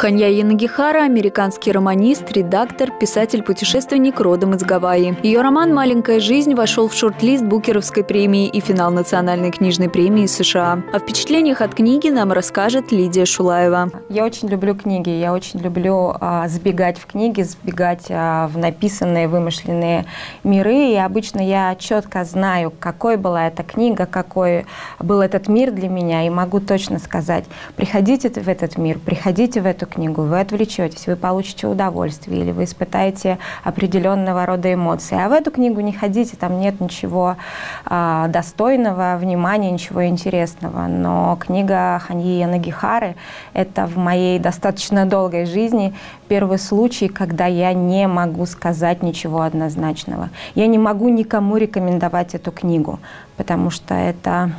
Ханья Янагихара – американский романист, редактор, писатель-путешественник родом из Гавайи. Ее роман «Маленькая жизнь» вошел в шорт-лист Букеровской премии и финал Национальной книжной премии США. О впечатлениях от книги нам расскажет Лидия Шулаева. Я очень люблю книги, я очень люблю забегать в книги, забегать в написанные, вымышленные миры. И обычно я четко знаю, какой была эта книга, какой был этот мир для меня, и могу точно сказать: приходите в этот мир, приходите в эту книгу, вы отвлечетесь, вы получите удовольствие или вы испытаете определенного рода эмоции. А в эту книгу не ходите, там нет ничего достойного внимания, ничего интересного. Но книга Ханьи Янагихары – это в моей достаточно долгой жизни первый случай, когда я не могу сказать ничего однозначного. Я не могу никому рекомендовать эту книгу, потому что это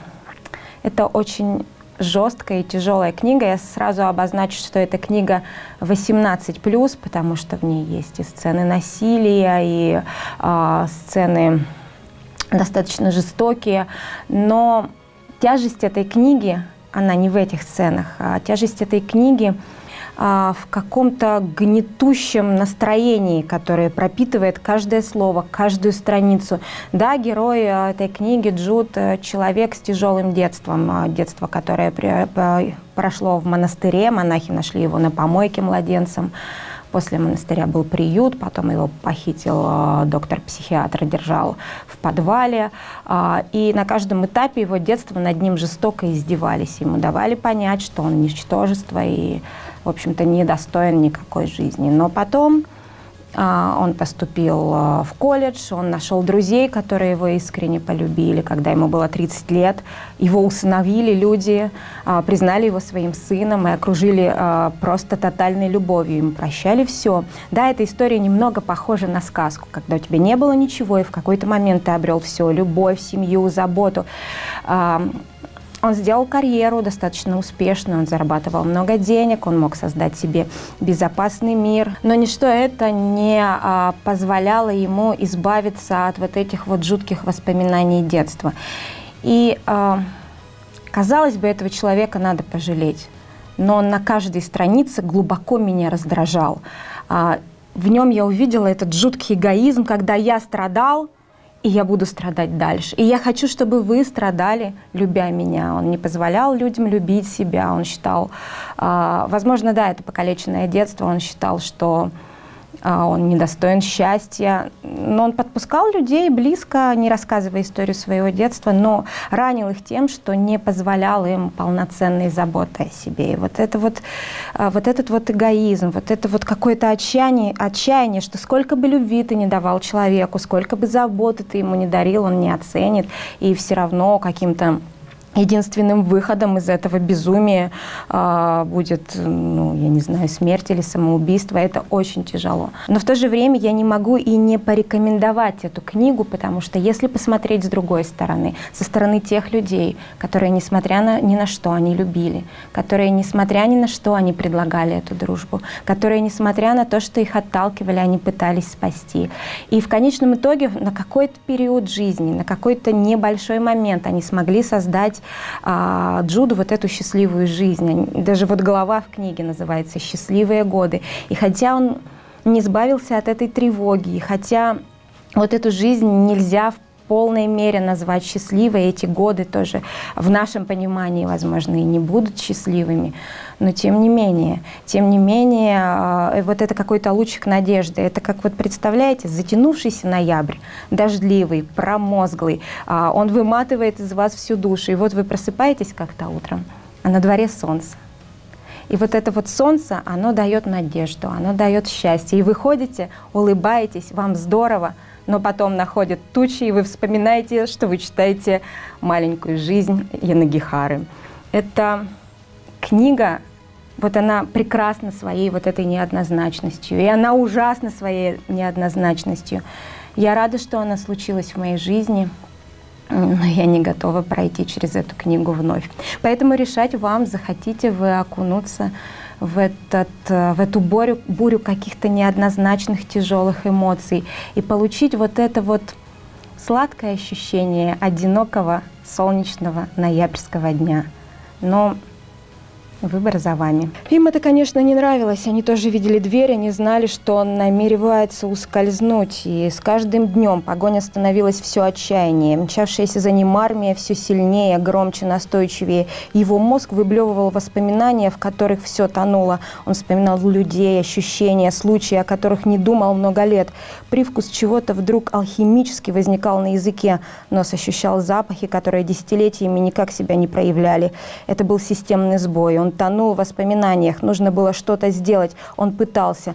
очень жесткая и тяжелая книга. Я сразу обозначу, что эта книга 18+, потому что в ней есть и сцены насилия, и сцены достаточно жестокие. Но тяжесть этой книги, она не в этих сценах, а тяжесть этой книги в каком-то гнетущем настроении, которое пропитывает каждое слово, каждую страницу. Да, герой этой книги Джуд – человек с тяжелым детством, детство, которое прошло в монастыре, монахи нашли его на помойке младенцем. После монастыря был приют, потом его похитил доктор-психиатр, держал в подвале. И на каждом этапе его детства над ним жестоко издевались. Ему давали понять, что он ничтожество и, в общем-то, не достоин никакой жизни. Но потом он поступил в колледж, он нашел друзей, которые его искренне полюбили. Когда ему было 30 лет, его усыновили люди, признали его своим сыном и окружили просто тотальной любовью, им прощали все. Да, эта история немного похожа на сказку, когда у тебя не было ничего, и в какой-то момент ты обрел все: любовь, семью, заботу. Он сделал карьеру достаточно успешную, он зарабатывал много денег, он мог создать себе безопасный мир. Но ничто это не позволяло ему избавиться от вот этих вот жутких воспоминаний детства. И, казалось бы, этого человека надо пожалеть, но он на каждой странице глубоко меня раздражал. В нем я увидела этот жуткий эгоизм, когда я страдал, и я буду страдать дальше. И я хочу, чтобы вы страдали, любя меня. Он не позволял людям любить себя. Он считал, возможно, да, это покалеченное детство, он считал, что он недостоин счастья. Но он подпускал людей близко, не рассказывая историю своего детства, но ранил их тем, что не позволял им полноценной заботы о себе. И вот этот эгоизм, вот это вот какое-то отчаяние, что сколько бы любви ты не давал человеку, сколько бы заботы ты ему не дарил, он не оценит. И все равно каким-то единственным выходом из этого безумия будет, ну, я не знаю, смерть или самоубийство. Это очень тяжело. Но в то же время я не могу и не порекомендовать эту книгу, потому что если посмотреть с другой стороны, со стороны тех людей, которые, несмотря ни на что, они любили, которые, несмотря ни на что, они предлагали эту дружбу, которые, несмотря на то, что их отталкивали, они пытались спасти. И в конечном итоге на какой-то период жизни, на какой-то небольшой момент они смогли создать Джуду вот эту счастливую жизнь. Даже вот глава в книге называется «Счастливые годы». И хотя он не избавился от этой тревоги, и хотя вот эту жизнь нельзя в полной мере назвать счастливой, эти годы тоже в нашем понимании, возможно, и не будут счастливыми, но тем не менее, вот это какой-то лучик надежды. Это как, вот представляете, затянувшийся ноябрь, дождливый, промозглый, он выматывает из вас всю душу. И вот вы просыпаетесь как-то утром, а на дворе солнце. И вот это вот солнце, оно дает надежду, оно дает счастье. И вы ходите, улыбаетесь, вам здорово, но потом находят тучи, и вы вспоминаете, что вы читаете «Маленькую жизнь» Янагихары. Эта книга, вот она прекрасна своей вот этой неоднозначностью, и она ужасна своей неоднозначностью. Я рада, что она случилась в моей жизни, но я не готова пройти через эту книгу вновь. Поэтому решать вам, захотите вы окунуться в эту бурю каких-то неоднозначных, тяжелых эмоций и получить вот это вот сладкое ощущение одинокого солнечного ноябрьского дня. Но Выбор за вами. Им это, конечно, не нравилось. Они тоже видели дверь, они знали, что он намеревается ускользнуть. И с каждым днем погоня становилась все отчаяннее. Мчавшаяся за ним армия все сильнее, громче, настойчивее. Его мозг выблевывал воспоминания, в которых все тонуло. Он вспоминал людей, ощущения, случаи, о которых не думал много лет. Привкус чего-то вдруг алхимически возникал на языке. Нос ощущал запахи, которые десятилетиями никак себя не проявляли. Это был системный сбой. Он тонул в воспоминаниях, нужно было что-то сделать. Он пытался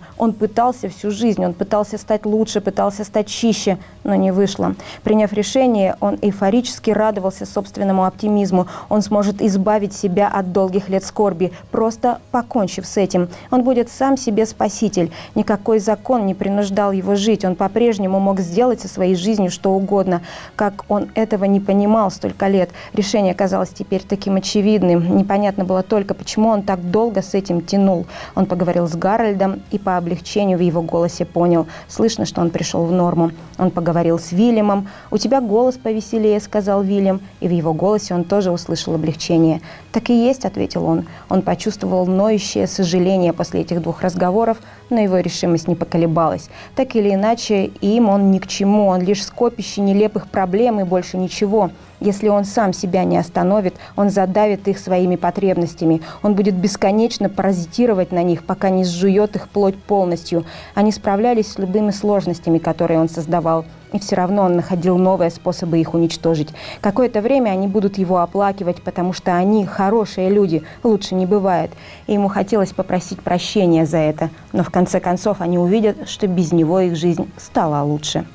всю жизнь, он пытался стать лучше, пытался стать чище, но не вышло. Приняв решение, он эйфорически радовался собственному оптимизму. Он сможет избавить себя от долгих лет скорби, просто покончив с этим. Он будет сам себе спаситель. Никакой закон не принуждал его жить, он по-прежнему мог сделать со своей жизнью что угодно. Как он этого не понимал столько лет, решение казалось теперь таким очевидным. Непонятно было только, почему он так долго с этим тянул. Он поговорил с Гарольдом и по облегчению в его голосе понял. Слышно, что он пришел в норму. Он поговорил с Вильямом. «У тебя голос повеселее», — сказал Вильям. И в его голосе он тоже услышал облегчение. «Так и есть», — ответил он. Он почувствовал ноющее сожаление после этих двух разговоров, но его решимость не поколебалась. Так или иначе, им он ни к чему. Он лишь скопище нелепых проблем и больше ничего. Если он сам себя не остановит, он задавит их своими потребностями. Он будет бесконечно паразитировать на них, пока не сжует их плоть полностью. Они справлялись с любыми сложностями, которые он создавал. И все равно он находил новые способы их уничтожить. Какое-то время они будут его оплакивать, потому что они хорошие люди, лучше не бывает. И ему хотелось попросить прощения за это. Но в конце концов они увидят, что без него их жизнь стала лучше.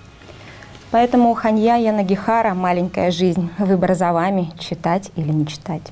Поэтому Ханья Янагихара «Маленькая жизнь». Выбор за вами – читать или не читать.